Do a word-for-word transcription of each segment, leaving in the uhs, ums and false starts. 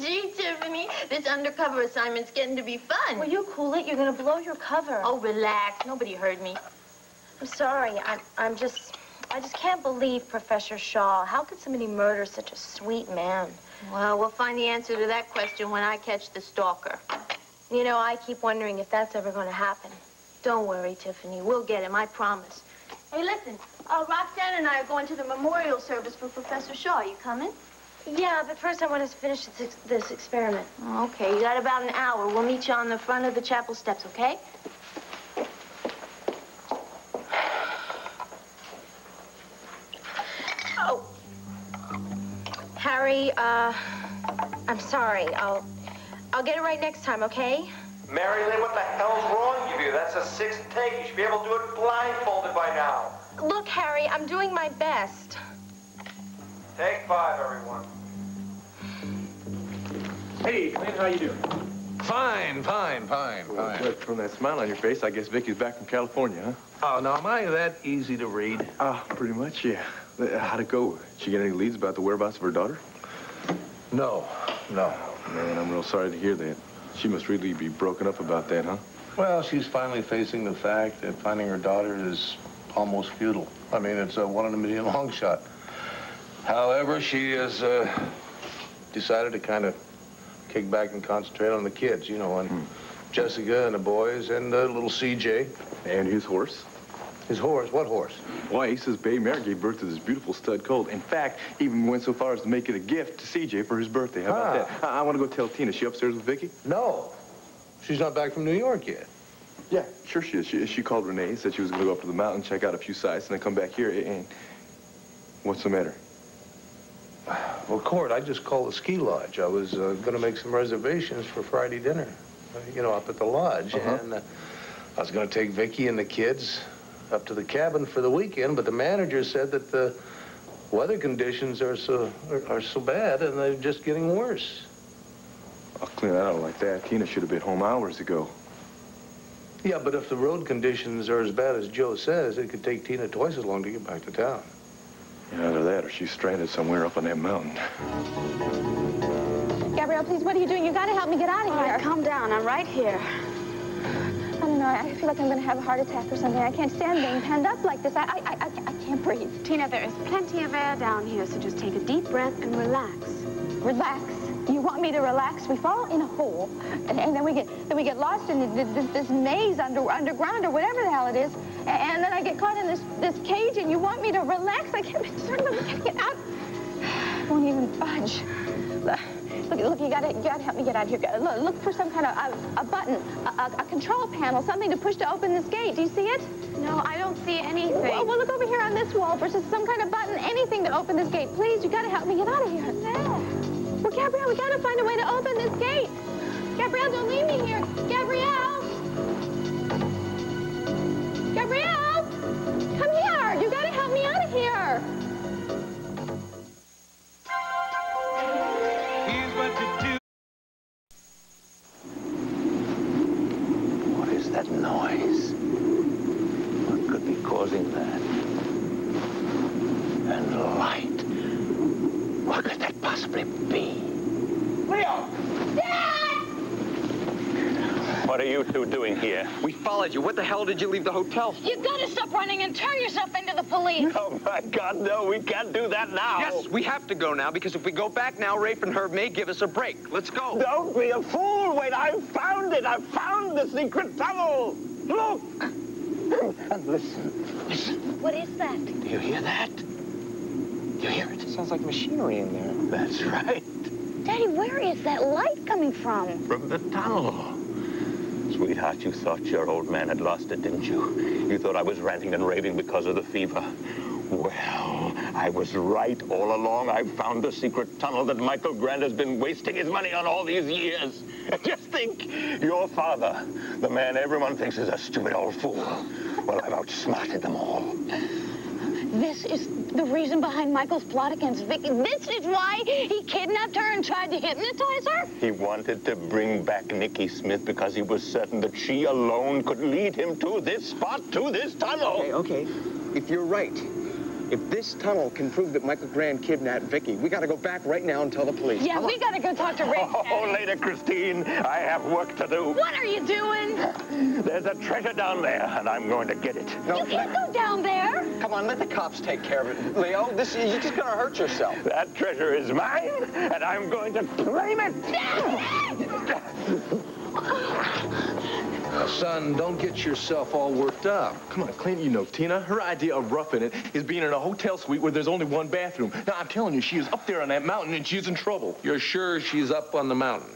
Gee, Tiffany, this undercover assignment's getting to be fun. Will you cool it? You're going to blow your cover. Oh, relax. Nobody heard me. I'm sorry. I'm, I'm just... I just can't believe Professor Shaw. How could somebody murder such a sweet man? Well, we'll find the answer to that question when I catch the stalker. You know, I keep wondering if that's ever going to happen. Don't worry, Tiffany. We'll get him, I promise. Hey, listen. Uh, Roxanne and I are going to the memorial service for Professor Shaw. You coming? Yeah, but first I want us to finish this, this experiment. Okay, you got about an hour. We'll meet you on the front of the chapel steps, okay? Oh. Harry, uh, I'm sorry. I'll, I'll get it right next time, okay? Mari Lynn, what the hell's wrong with you? That's a sixth take. You should be able to do it blindfolded by now. Look, Harry, I'm doing my best. Take five, everyone. Hey, Clint, how you doing? Fine, fine, fine, well, fine. Look, from that smile on your face, I guess Vicki's back from California, huh? Oh, now, am I that easy to read? Ah, uh, pretty much, yeah. How'd it go? Did she get any leads about the whereabouts of her daughter? No, no. Oh, man, I'm real sorry to hear that. She must really be broken up about that, huh? Well, she's finally facing the fact that finding her daughter is almost futile. I mean, it's a one in a million long shot. However, she has uh, decided to kind of kick back and concentrate on the kids, you know, on hmm. Jessica and the boys and uh, little C J. And his horse. His horse? What horse? Why, he says Babe Mare gave birth to this beautiful stud colt. In fact, even went so far as to make it a gift to C J for his birthday. How ah. about that? I, I want to go tell Tina. Is she upstairs with Vicki? No. She's not back from New York yet. Yeah, sure she is. She, she called Renee, said she was going to go up to the mountain, check out a few sites, and then come back here and... What's the matter? Well, Cord, I just called the ski lodge. I was uh, going to make some reservations for Friday dinner, you know, up at the lodge. Uh-huh. And uh, I was going to take Vicki and the kids up to the cabin for the weekend, but the manager said that the weather conditions are so, are, are so bad and they're just getting worse. Oh, Clint, I don't like that. Tina should have been home hours ago. Yeah, but if the road conditions are as bad as Joe says, it could take Tina twice as long to get back to town. And either that or she's stranded somewhere up on that mountain. Gabrielle, please, what are you doing? You've got to help me get out of All here. Right, calm down. I'm right here. I don't know. I feel like I'm going to have a heart attack or something. I can't stand being penned up like this. I, I, I, I can't breathe. Tina, there is plenty of air down here, so just take a deep breath and relax. Relax? You want me to relax? We fall in a hole, and, and then we get then we get lost in this, this, this maze under, underground or whatever the hell it is, and, and then I get caught in this, this cage, and you want me to relax? I can't be certain that we can get out. I won't even budge. Look, look, you gotta, you gotta help me get out of here. Look, look for some kind of a, a button, a, a control panel, something to push to open this gate. Do you see it? No, I don't see anything. Well, well, look over here on this wall for some kind of button, anything to open this gate. Please, you gotta help me get out of here. There. Well, Gabrielle, we gotta find a way to open this gate. Gabrielle, don't leave me here. Gabrielle! Gabrielle! Come here! You gotta help me out of here! That noise. What could be causing that? And light. What could that possibly be? Leo! Dad! What are you two doing here? We followed you. What the hell did you leave the hotel? You gotta stop running and turn yourself into the police. Oh, my God, no. We can't do that now. Yes, we have to go now, because if we go back now, Rafe and Herb may give us a break. Let's go. Don't be a fool, Wade. I found it. I found the secret tunnel. Look. And listen. Listen. What is that? Do you hear that? Do you hear it? It sounds like machinery in there. That's right. Daddy, where is that light coming from? From the tunnel. Sweetheart, you thought your old man had lost it, didn't you? You thought I was ranting and raving because of the fever. Well, I was right all along. I found the secret tunnel that Michael Grant has been wasting his money on all these years. Just think, your father, the man everyone thinks is a stupid old fool. Well, I've outsmarted them all. This is the reason behind Michael's plot against Vicki. This is why he kidnapped her and tried to hypnotize her? He wanted to bring back Nikki Smith because he was certain that she alone could lead him to this spot, to this tunnel. Okay, okay. If you're right, If this tunnel can prove that Michael Grant kidnapped Vicky, we gotta go back right now and tell the police. Yeah, Come we on. gotta go talk to Rick. Oh, later, Christine. I have work to do. What are you doing? There's a treasure down there, and I'm going to get it. No. You can't go down there. Come on, let the cops take care of it. Leo, this you're just gonna hurt yourself. That treasure is mine, and I'm going to claim it. Now, son, don't get yourself all worked up. Come on, Clint, you know Tina. Her idea of roughing it is being in a hotel suite where there's only one bathroom. Now, I'm telling you, she is up there on that mountain, and she's in trouble. You're sure she's up on the mountain?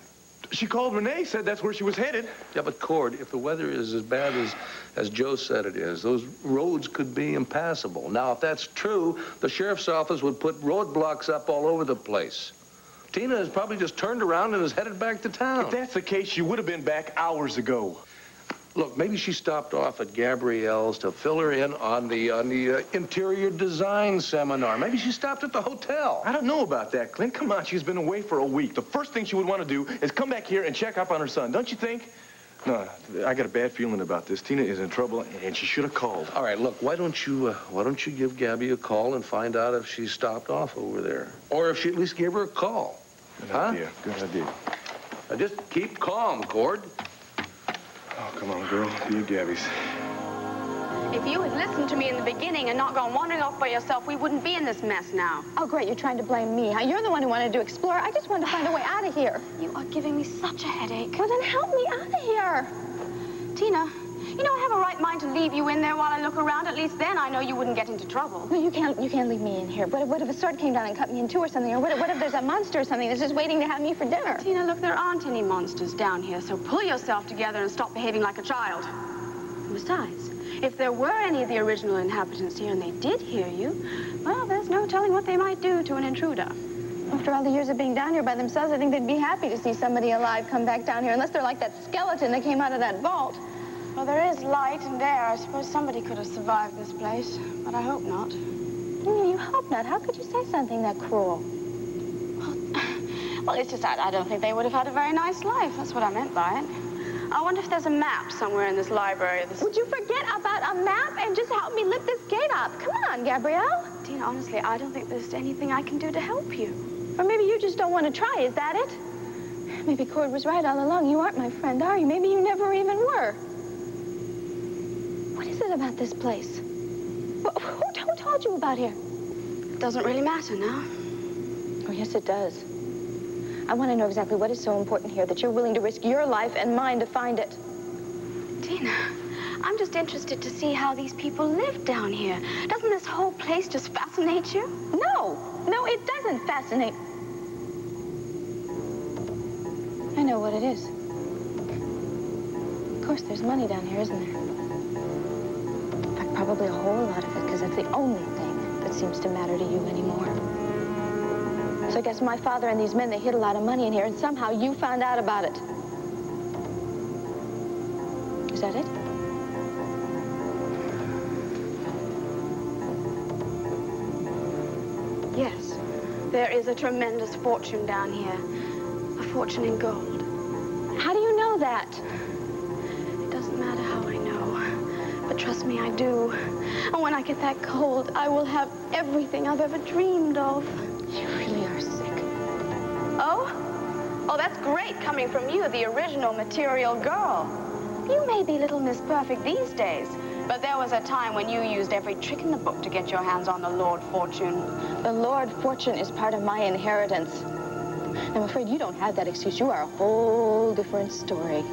She called Renee, said that's where she was headed. Yeah, but, Cord, if the weather is as bad as, as Joe said it is, those roads could be impassable. Now, if that's true, the sheriff's office would put roadblocks up all over the place. Tina has probably just turned around and is headed back to town. If that's the case, she would have been back hours ago. Look, maybe she stopped off at Gabrielle's to fill her in on the on the uh, interior design seminar. Maybe she stopped at the hotel. I don't know about that, Clint. Come on, she's been away for a week. The first thing she would want to do is come back here and check up on her son, don't you think? No, I got a bad feeling about this. Tina is in trouble, and she should have called. All right, look, why don't you, uh, why don't you give Gabby a call and find out if she stopped off over there, or if she at least gave her a call? Good huh? idea. Good idea. Now just keep calm, Cord. Oh, come on, girl. Be Gabby's. If you had listened to me in the beginning and not gone wandering off by yourself, we wouldn't be in this mess now. Oh, great. You're trying to blame me, huh? You're the one who wanted to explore. I just wanted to find a way out of here. You are giving me such a headache. Well, then help me out of here. Tina, you know I have a right mind to leave you in there while I look around. At least then I know you wouldn't get into trouble. No, you can't, you can't leave me in here. What if, what if a sword came down and cut me in two or something? Or what if, what if there's a monster or something that's just waiting to have me for dinner? Tina, look, there aren't any monsters down here, so pull yourself together and stop behaving like a child. And besides, if there were any of the original inhabitants here and they did hear you, well, there's no telling what they might do to an intruder. After all the years of being down here by themselves, I think they'd be happy to see somebody alive come back down here, unless they're like that skeleton that came out of that vault. Well, there is light and air. I suppose somebody could have survived this place, but I hope not. Mm, you hope not? How could you say something that cruel? Well, well it's just I, I don't think they would have had a very nice life. That's what I meant by it. I wonder if there's a map somewhere in this library. This... Would you forget about a map and just help me lift this gate up? Come on, Gabrielle. Tina, honestly, I don't think there's anything I can do to help you. Or maybe you just don't want to try. Is that it? Maybe Cord was right all along. You aren't my friend, are you? Maybe you never even were. What is it about this place? Who, who told you about here? It doesn't really matter now. Oh, yes, it does. I want to know exactly what is so important here that you're willing to risk your life and mine to find it. Tina, I'm just interested to see how these people live down here. Doesn't this whole place just fascinate you? No, no, it doesn't fascinate. I know what it is. Of course, there's money down here, isn't there? Probably a whole lot of it, because that's the only thing that seems to matter to you anymore. So I guess my father and these men, they hid a lot of money in here, and somehow you found out about it. Is that it? Yes. There is a tremendous fortune down here. A fortune in gold. How do you know that? It doesn't matter how I know. But trust me, I do. And when I get that cold, I will have everything I've ever dreamed of. You really are sick. Oh? Oh, that's great coming from you, the original material girl. You may be Little Miss Perfect these days, but there was a time when you used every trick in the book to get your hands on the Lord Fortune. The Lord Fortune is part of my inheritance. I'm afraid you don't have that excuse. You are a whole different story.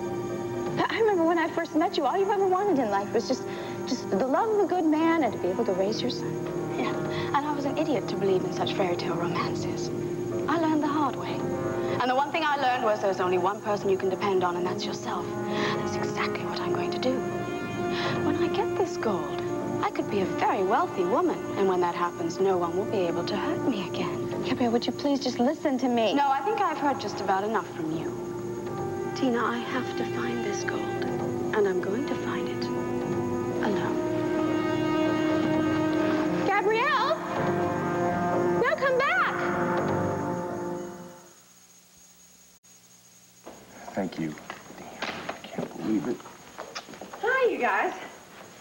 I remember when I first met you, all you've ever wanted in life was just, just the love of a good man and to be able to raise your son. Yeah, and I was an idiot to believe in such fairy tale romances. I learned the hard way. And the one thing I learned was there's only one person you can depend on, and that's yourself. That's exactly what I'm going to do. When I get this gold, I could be a very wealthy woman. And when that happens, no one will be able to hurt me again. Gabrielle, would you please just listen to me? No, I think I've heard just about enough from you. Tina, I have to find this gold, and I'm going to find it alone. Gabrielle! Now come back! Thank you. Damn, I can't believe it. Hi, you guys.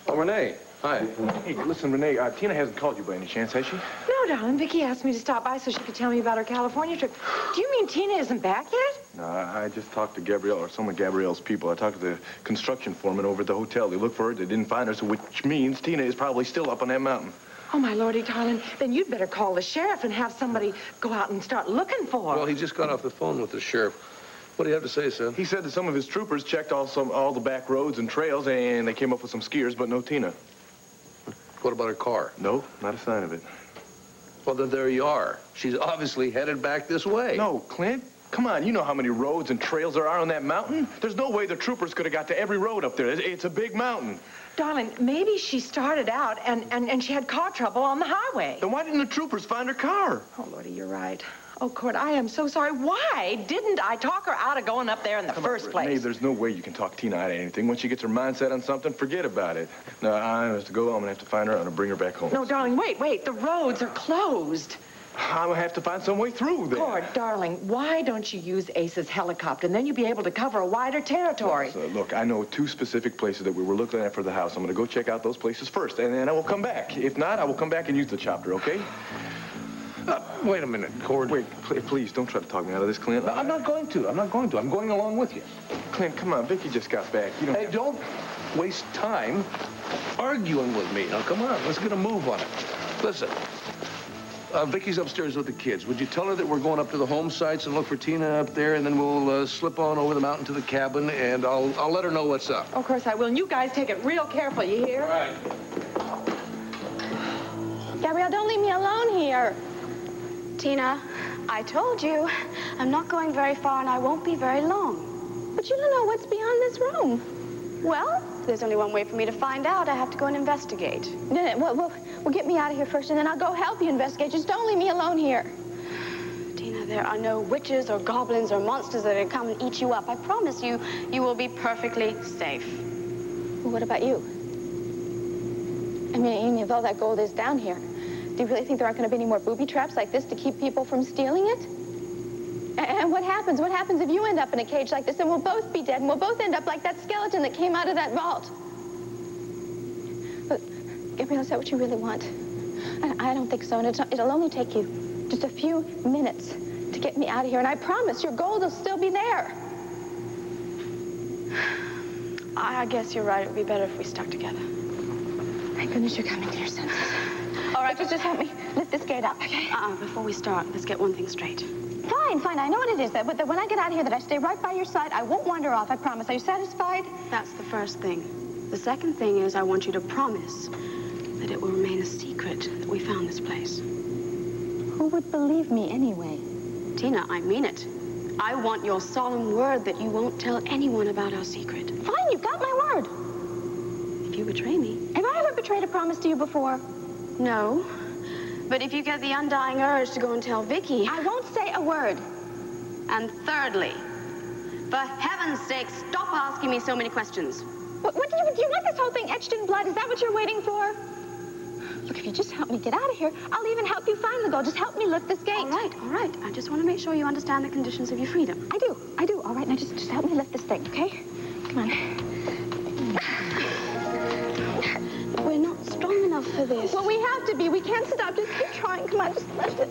Oh, Renee. Hi. Hey, listen, Renee, uh, Tina hasn't called you by any chance, has she? No, darling. Vicky asked me to stop by so she could tell me about her California trip. Do you mean Tina isn't back yet? No, I, I just talked to Gabrielle, or some of Gabrielle's people. I talked to the construction foreman over at the hotel. They looked for her. They didn't find her, so which means Tina is probably still up on that mountain. Oh, my lordy, darling. Then you'd better call the sheriff and have somebody go out and start looking for her. Well, he just got off the phone with the sheriff. What do you have to say, sir? He said that some of his troopers checked all, some, all the back roads and trails, and they came up with some skiers, but no Tina. What about her car? No, not a sign of it. Well, then there you are. She's obviously headed back this way. No, Clint. Come on, you know how many roads and trails there are on that mountain? There's no way the troopers could have got to every road up there. It's, it's a big mountain. Darling, maybe she started out and, and, and she had car trouble on the highway. Then why didn't the troopers find her car? Oh, lordy, you're right. Oh, Cord, I am so sorry. Why didn't I talk her out of going up there in the Come first on, place? Renee, there's no way you can talk Tina out of anything. Once she gets her mind set on something, forget about it. No, I have to go. I'm going to have to find her. I'm going to bring her back home. No, darling, wait, wait. The roads are closed. I'm going to have to find some way through there. Cord, darling, why don't you use Ace's helicopter? And then you'll be able to cover a wider territory. Yes, uh, look, I know two specific places that we were looking at for the house. I'm going to go check out those places first, and then I will come back. If not, I will come back and use the chopper, okay? Uh, wait a minute, Cord. Wait, pl please, don't try to talk me out of this, Clint. No, I'm not going to. I'm not going to. I'm going along with you. Clint, come on. Vicky just got back. You don't hey, don't to... waste time arguing with me. Now, come on. Let's get a move on it. Listen, uh, Vicky's upstairs with the kids. Would you tell her that we're going up to the home sites and look for Tina up there, and then we'll uh, slip on over the mountain to the cabin, and I'll, I'll let her know what's up. Of course I will. And you guys take it real careful, you hear? All right. Gabrielle, don't leave me alone here. Tina, I told you, I'm not going very far and I won't be very long. But you don't know what's beyond this room. Well, there's only one way for me to find out. I have to go and investigate. No, no, well, well, well, get me out of here first and then I'll go help you investigate. Just don't leave me alone here. Tina, there are no witches or goblins or monsters that are going to come and eat you up. I promise you, you will be perfectly safe. Well, what about you? I mean, even if all that gold is down here, do you really think there aren't going to be any more booby traps like this to keep people from stealing it? And what happens? What happens if you end up in a cage like this and we'll both be dead and we'll both end up like that skeleton that came out of that vault? But, Gabrielle, is that what you really want? I, I don't think so, and it'll, it'll only take you just a few minutes to get me out of here, and I promise your gold will still be there. I guess you're right. It would be better if we stuck together. Thank goodness you're coming to your senses. All right, but just help me lift this gate up, okay? Uh-uh, before we start, let's get one thing straight. Fine, fine, I know what it is, that, but that when I get out of here, that I stay right by your side. I won't wander off, I promise. Are you satisfied? That's the first thing. The second thing is I want you to promise that it will remain a secret that we found this place. Who would believe me anyway? Tina, I mean it. I want your solemn word that you won't tell anyone about our secret. Fine, you've got my word. If you betray me... Have I ever betrayed a promise to you before? No, but if you get the undying urge to go and tell Vicky... I won't say a word. And thirdly, for heaven's sake, stop asking me so many questions. What, what do you... Do you want this whole thing etched in blood? Is that what you're waiting for? Look, if you just help me get out of here, I'll even help you find the gold. Just help me lift this gate. All right, all right. I just want to make sure you understand the conditions of your freedom. I do, I do. All right, now just, just help me lift this thing, okay? Come on. We're not strong enough for this. Well, we have to be. We can't stop. Just keep trying. Come on, just lift it.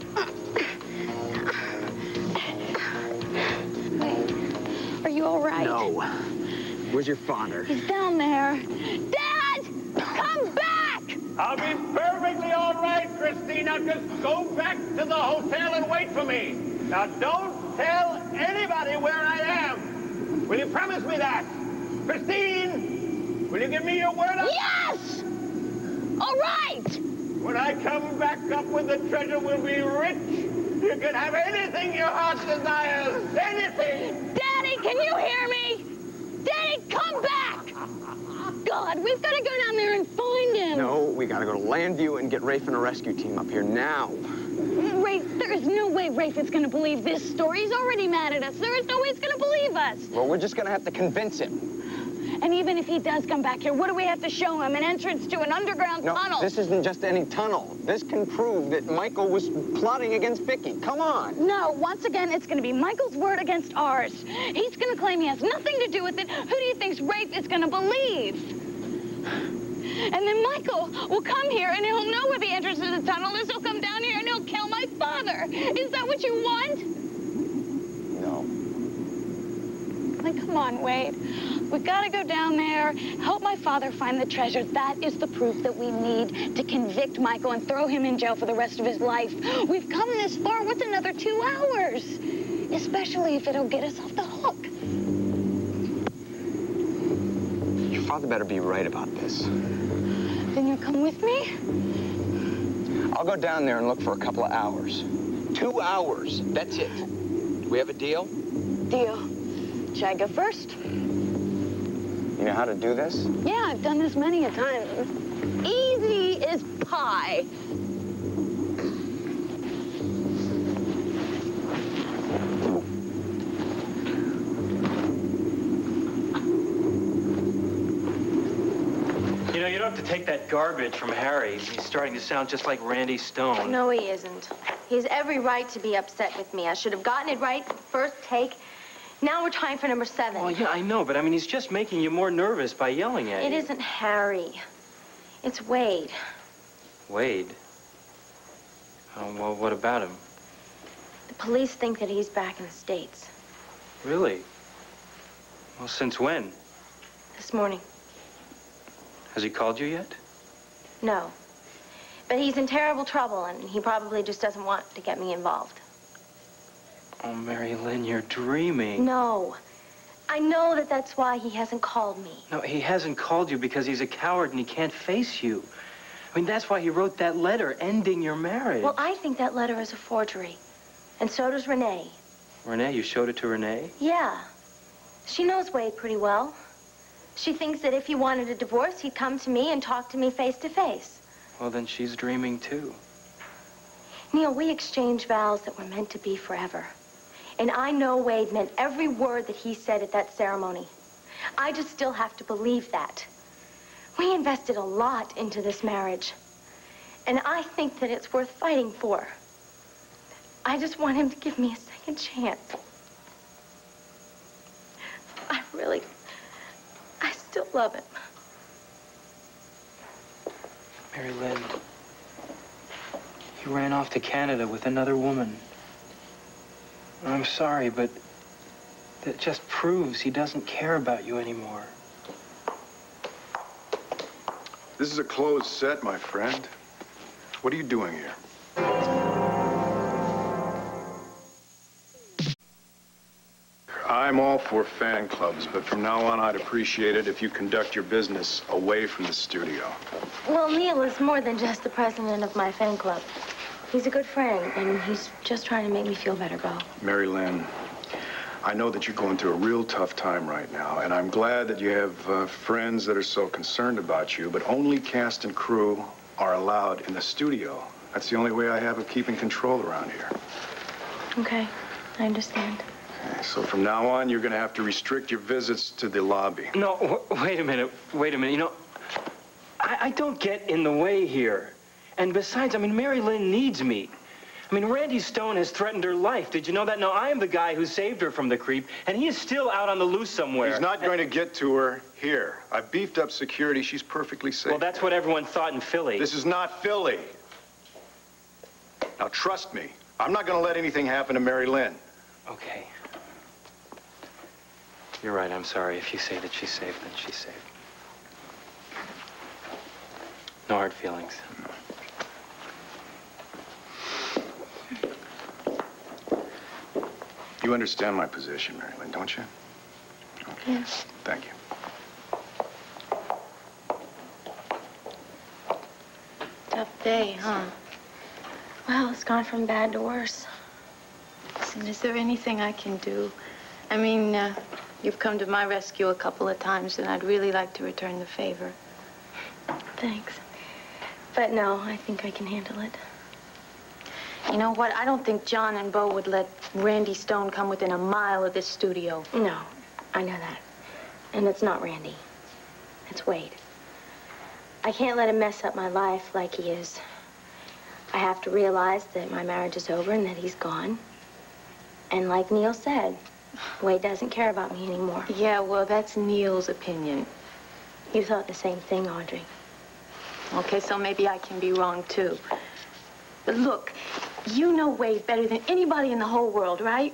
Wait, are you all right? No. Where's your father? He's down there. Dad, come back! I'll be perfectly all right, Christine. Now just go back to the hotel and wait for me. Now don't tell anybody where I am. Will you promise me that? Christine, will you give me your word? Yes! All right! When I come back up with the treasure, we'll be rich. You can have anything your heart desires. Anything! Daddy, can you hear me? Daddy, come back! God, we've got to go down there and find him. No, we got to go to Llanview and get Rafe and a rescue team up here now. Rafe, there is no way Rafe is going to believe this story. He's already mad at us. There is no way he's going to believe us. Well, we're just going to have to convince him. And even if he does come back here, what do we have to show him? An entrance to an underground no, tunnel? This isn't just any tunnel. This can prove that Michael was plotting against Vicky. Come on. No, once again, it's going to be Michael's word against ours. He's going to claim he has nothing to do with it. Who do you think's Rafe is going to believe? And then Michael will come here and he'll know where the entrance to the tunnel is. He'll come down here and he'll kill my father. Is that what you want? No. Like, come on, Wade. We've got to go down there, help my father find the treasure. That is the proof that we need to convict Michael and throw him in jail for the rest of his life. We've come this far. What's another two hours? Especially if it'll get us off the hook. Your father better be right about this. Then you'll come with me? I'll go down there and look for a couple of hours. Two hours. That's it. Do we have a deal? Deal. Should I go first? You know how to do this? Yeah, I've done this many a time. Easy as pie. You know, you don't have to take that garbage from Harry. He's starting to sound just like Randy Stone. No, he isn't. He has every right to be upset with me. I should have gotten it right first take. Now we're trying for number seven. Well, yeah, I know, but I mean, he's just making you more nervous by yelling at you. It isn't Harry. It's Wade. Wade? Oh, well, what about him? The police think that he's back in the States. Really? Well, since when? This morning. Has he called you yet? No. But he's in terrible trouble, and he probably just doesn't want to get me involved. Oh, Mari Lynn, you're dreaming. No. I know that that's why he hasn't called me. No, he hasn't called you because he's a coward and he can't face you. I mean, that's why he wrote that letter ending your marriage. Well, I think that letter is a forgery. And so does Renee. Renee? You showed it to Renee? Yeah. She knows Wade pretty well. She thinks that if he wanted a divorce, he'd come to me and talk to me face to face. Well, then she's dreaming, too. Neil, we exchanged vows that were meant to be forever. And I know Wade meant every word that he said at that ceremony. I just still have to believe that. We invested a lot into this marriage. And I think that it's worth fighting for. I just want him to give me a second chance. I really, I still love him. Mari Lynn, you ran off to Canada with another woman. I'm sorry, but that just proves he doesn't care about you anymore. This is a closed set, my friend. What are you doing here? I'm all for fan clubs, but from now on, I'd appreciate it if you conduct your business away from the studio. Well, Neil is more than just the president of my fan club. He's a good friend, and he's just trying to make me feel better, Bo. Mari Lynn, I know that you're going through a real tough time right now, and I'm glad that you have uh, friends that are so concerned about you, but only cast and crew are allowed in the studio. That's the only way I have of keeping control around here. Okay, I understand. Okay, so from now on, you're going to have to restrict your visits to the lobby. No, wait a minute, wait a minute. You know, I, I don't get in the way here. And besides, I mean, Mari Lynn needs me. I mean, Randy Stone has threatened her life. Did you know that? No, I am the guy who saved her from the creep, and he is still out on the loose somewhere. He's not going to get to her here. I beefed up security. She's perfectly safe. Well, that's what everyone thought in Philly. This is not Philly. Now, trust me. I'm not going to let anything happen to Mari Lynn. Okay. You're right. I'm sorry. If you say that she's safe, then she's safe. No hard feelings. No. You understand my position, Mari Lynn, don't you? Okay. Yes. Thank you. Tough day, huh? Well, it's gone from bad to worse. Listen, is there anything I can do? I mean, uh, you've come to my rescue a couple of times, and I'd really like to return the favor. Thanks. But no, I think I can handle it. You know what? I don't think John and Bo would let Randy Stone come within a mile of this studio. No, I know that. And it's not Randy. It's Wade. I can't let him mess up my life like he is. I have to realize that my marriage is over and that he's gone. And like Neil said, Wade doesn't care about me anymore. Yeah, well, that's Neil's opinion. You thought the same thing, Audrey. Okay, so maybe I can be wrong, too. But look, you know Wade better than anybody in the whole world, right?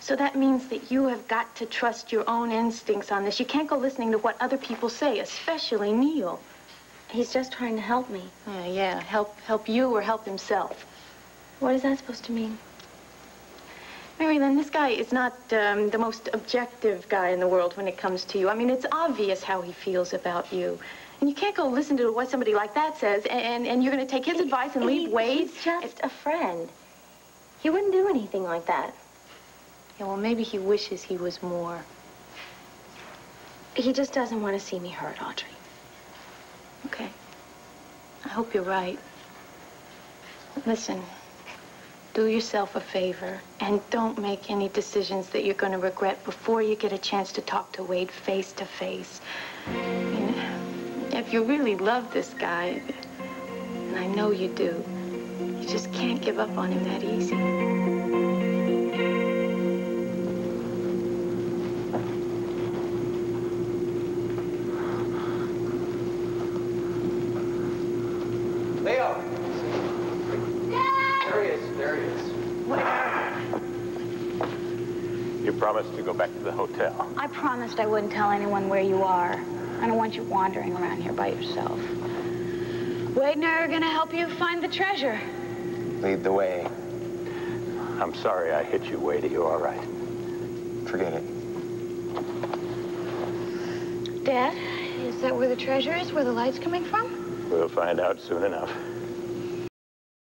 So that means that you have got to trust your own instincts on this. You can't go listening to what other people say, especially Neil. He's just trying to help me. Yeah, yeah, help, help you or help himself. What is that supposed to mean? Mari Lynn, this guy is not um, the most objective guy in the world when it comes to you. I mean, it's obvious how he feels about you. And you can't go listen to what somebody like that says, and, and, and you're going to take his he, advice and he, leave Wade. He's just a friend. He wouldn't do anything like that. Yeah, well, maybe he wishes he was more. He just doesn't want to see me hurt, Audrey. Okay. I hope you're right. Listen. Do yourself a favor and don't make any decisions that you're going to regret before you get a chance to talk to Wade face to face. I mean, if you really love this guy, and I know you do, you just can't give up on him that easy. Promised to go back to the hotel. I promised I wouldn't tell anyone where you are. I don't want you wandering around here by yourself. Wade and I are gonna help you find the treasure. Lead the way. I'm sorry I hit you, Wade. Are you all right? Forget it. Dad, is that where the treasure is? Where the light's coming from? We'll find out soon enough.